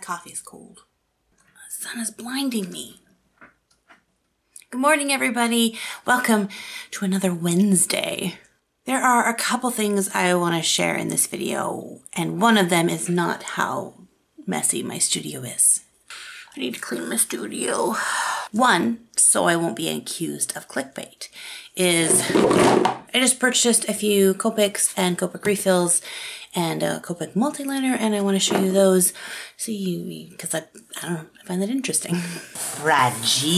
coffee's cold. The sun is blinding me. Good morning, everybody. Welcome to another Wednesday. There are a couple things I want to share in this video, and one of them is not how messy my studio is. I need to clean my studio. One, so I won't be accused of clickbait, is I just purchased a few Copics and Copic refills and a Copic Multiliner, and I want to show you those. See, because I don't know, I find that interesting. Fragile.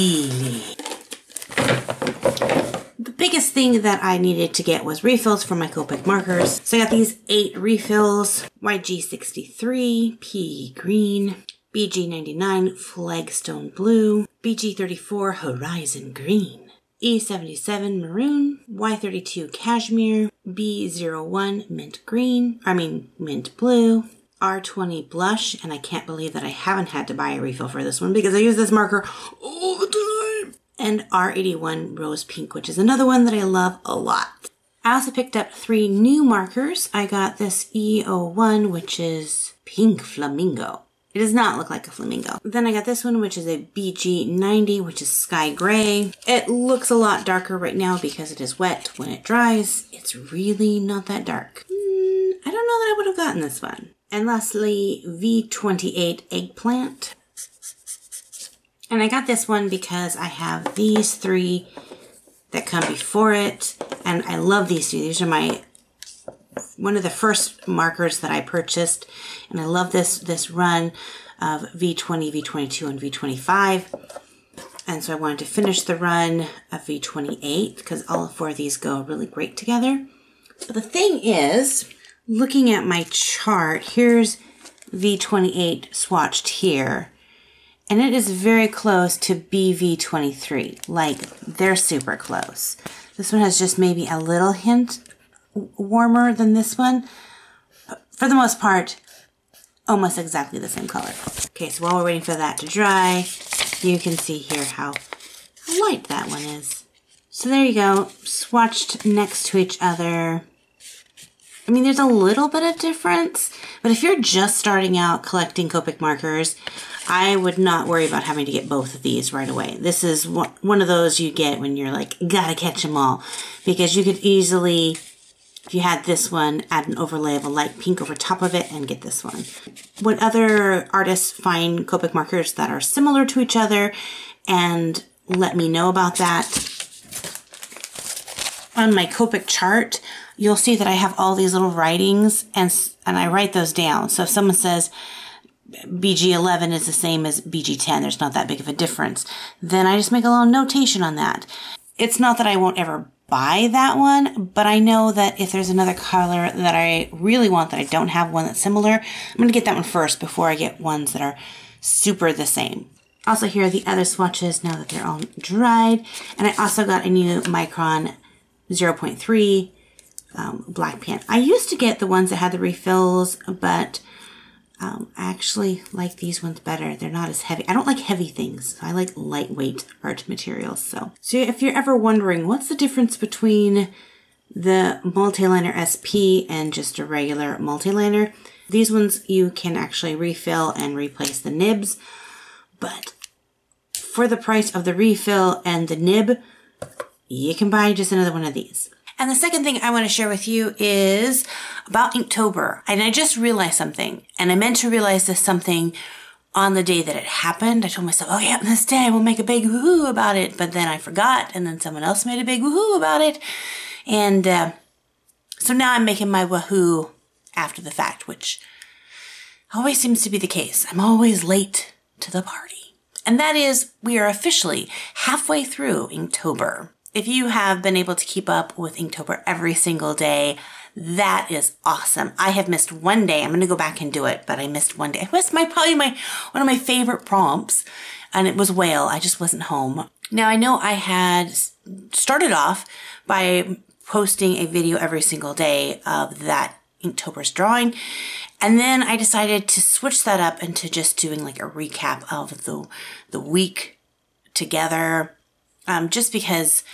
The biggest thing that I needed to get was refills for my Copic markers. So I got these 8 refills: YG63, PE Green, BG99, Flagstone Blue, BG34, Horizon Green, E77, Maroon, Y32, Cashmere, B01, Mint Green, Mint Blue, R20, Blush, and I can't believe that I haven't had to buy a refill for this one because I use this marker all the time, and R81, Rose Pink, which is another one that I love a lot. I also picked up 3 new markers. I got this E01, which is Pink Flamingo. It does not look like a flamingo. Then I got this one, which is a BG90, which is Sky Gray. It looks a lot darker right now because it is wet. When it dries, it's really not that dark. I don't know that I would have gotten this one. And lastly, V28 Eggplant. And I got this one because I have these 3 that come before it. And I love these 2. These are my one of the first markers that I purchased, and I love this run of V20, V22, and V25, and so I wanted to finish the run of V28 because all 4 of these go really great together. But the thing is, looking at my chart, here's V28 swatched here, and it is very close to BV23. Like, they're super close. This one has just maybe a little hint warmer than this one. For the most part, almost exactly the same color. Okay, so while we're waiting for that to dry, you can see here how light that one is. So there you go, swatched next to each other. I mean, there's a little bit of difference, but if you're just starting out collecting Copic markers, I would not worry about having to get both of these right away. This is one of those you get when you're like, gotta catch them all, because you could easily, if you had this one, add an overlay of a light pink over top of it and get this one. When other artists find Copic markers that are similar to each other, and let me know about that. On my Copic chart, you'll see that I have all these little writings, and I write those down. So if someone says BG11 is the same as BG10, there's not that big of a difference, then I just make a little notation on that. It's not that I won't ever buy that one, but I know that if there's another color that I really want that I don't have one that's similar, I'm going to get that one first before I get ones that are super the same. Also, here are the other swatches now that they're all dried. And I also got a new Micron 0.3 black pen. I used to get the ones that had the refills, but I actually like these ones better. They're not as heavy. I don't like heavy things. I like lightweight art materials. So if you're ever wondering what's the difference between the Multiliner SP and just a regular Multiliner, these ones you can actually refill and replace the nibs. But for the price of the refill and the nib, you can buy just another one of these. And the second thing I want to share with you is about Inktober. And I just realized something, and I meant to realize this something on the day that it happened. I told myself, oh yeah, this day we'll make a big woohoo about it. But then I forgot, and then someone else made a big woohoo about it. And so now I'm making my woohoo after the fact, which always seems to be the case. I'm always late to the party. And that is, we are officially halfway through Inktober. If you have been able to keep up with Inktober every single day, that is awesome. I have missed one day. I'm going to go back and do it, but I missed one day. I missed one of my favorite prompts, and it was whale. I just wasn't home. Now, I know I had started off by posting a video every single day of that Inktober's drawing, and then I decided to switch that up into just doing like a recap of the week together. Just because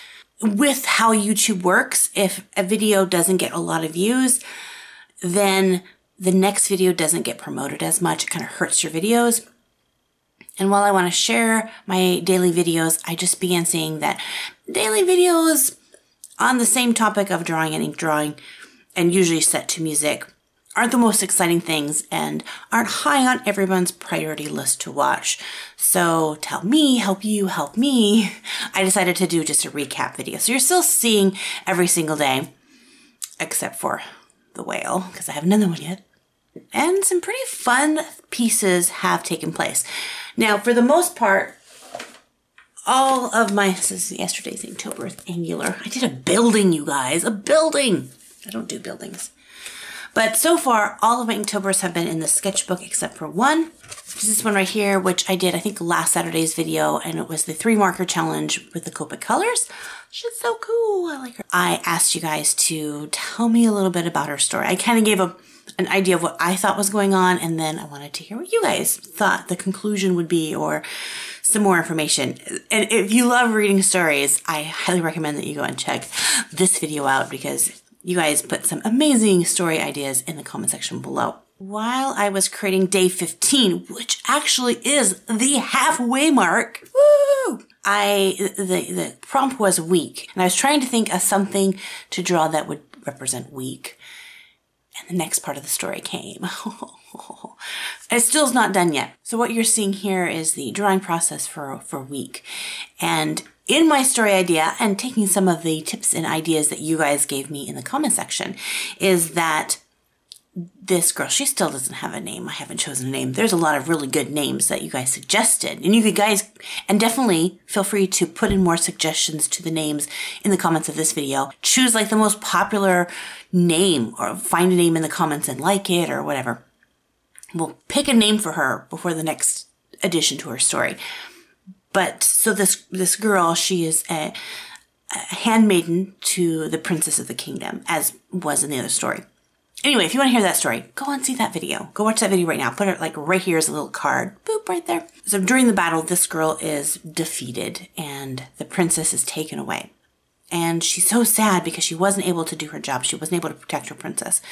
with how YouTube works, if a video doesn't get a lot of views, then the next video doesn't get promoted as much. It kind of hurts your videos. And while I want to share my daily videos, I just began seeing that daily videos on the same topic of drawing and ink drawing, and usually set to music, aren't the most exciting things and aren't high on everyone's priority list to watch. So to help me, help you, help me, I decided to do just a recap video. So you're still seeing every single day, except for the whale, because I have another one yet. And some pretty fun pieces have taken place. Now, for the most part, all of my, this is yesterday's Inktober with Angular. I did a building, you guys, a building. I don't do buildings. But so far, all of my Inktobers have been in the sketchbook except for one. This one right here, which I did, I think, last Saturday's video, and it was the 3 marker challenge with the Copic colors. She's so cool. I like her. I asked you guys to tell me a little bit about her story. I kind of gave an idea of what I thought was going on, and then I wanted to hear what you guys thought the conclusion would be or some more information. And if you love reading stories, I highly recommend that you go and check this video out because you guys put some amazing story ideas in the comment section below. While I was creating day 15, which actually is the halfway mark, woo! The prompt was week, and I was trying to think of something to draw that would represent week. And the next part of the story came. It still is not done yet. So what you're seeing here is the drawing process for week. And in my story idea, and taking some of the tips and ideas that you guys gave me in the comment section, is that this girl, she still doesn't have a name. I haven't chosen a name. There's a lot of really good names that you guys suggested. And you guys, and definitely feel free to put in more suggestions to the names in the comments of this video. Choose like the most popular name or find a name in the comments and like it or whatever. We'll pick a name for her before the next addition to her story. But so this girl, she is a handmaiden to the princess of the kingdom, as was in the other story. Anyway, if you want to hear that story, go and see that video. Go watch that video right now. Put it like right here as a little card. Boop, right there. So during the battle, this girl is defeated and the princess is taken away. And she's so sad because she wasn't able to do her job. She wasn't able to protect her princess.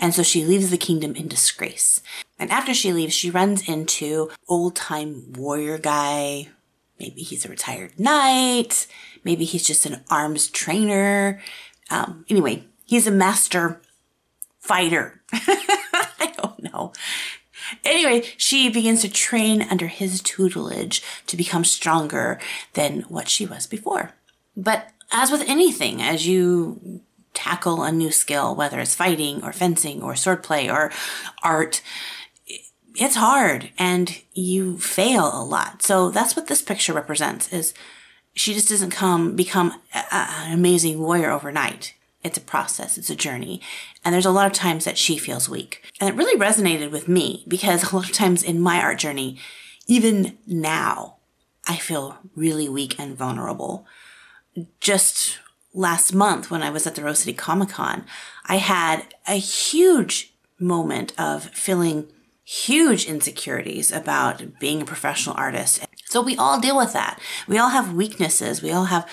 And so she leaves the kingdom in disgrace. And after she leaves, she runs into old-time warrior guy. Maybe he's a retired knight. Maybe he's just an arms trainer. Anyway, he's a master fighter. I don't know. Anyway, she begins to train under his tutelage to become stronger than what she was before. But as with anything, as you tackle a new skill, whether it's fighting or fencing or swordplay or art, it's hard and you fail a lot. So that's what this picture represents, is she just doesn't become an amazing warrior overnight. It's a process, it's a journey. And there's a lot of times that she feels weak. And it really resonated with me because a lot of times in my art journey, even now, I feel really weak and vulnerable. Just last month when I was at the Rose City Comic Con, I had a huge moment of feeling huge insecurities about being a professional artist. So we all deal with that. We all have weaknesses. We all have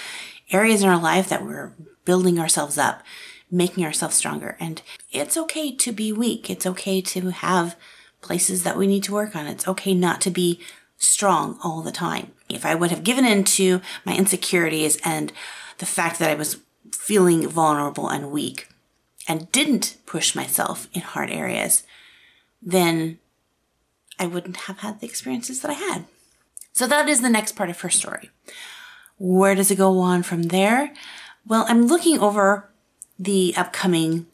areas in our life that we're building ourselves up, making ourselves stronger. And it's okay to be weak. It's okay to have places that we need to work on. It's okay not to be strong all the time. If I would have given in to my insecurities and the fact that I was feeling vulnerable and weak and didn't push myself in hard areas, then I wouldn't have had the experiences that I had. So that is the next part of her story. Where does it go on from there? Well, I'm looking over the upcoming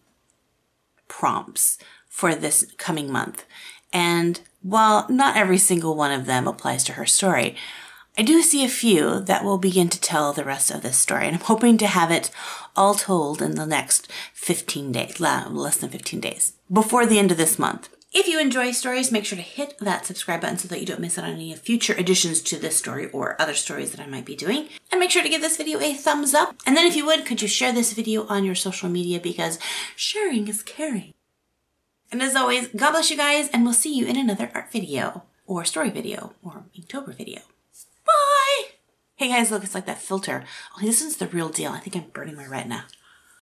prompts for this coming month. And while not every single one of them applies to her story, I do see a few that will begin to tell the rest of this story. And I'm hoping to have it all told in the next 15 days, less than 15 days, before the end of this month. If you enjoy stories, make sure to hit that subscribe button so that you don't miss out on any future additions to this story or other stories that I might be doing. And make sure to give this video a thumbs up. And then if you would, could you share this video on your social media, because sharing is caring. And as always, God bless you guys, and we'll see you in another art video or story video or Inktober video. Bye! Hey guys, look, it's like that filter. Only this one's the real deal. I think I'm burning my retina.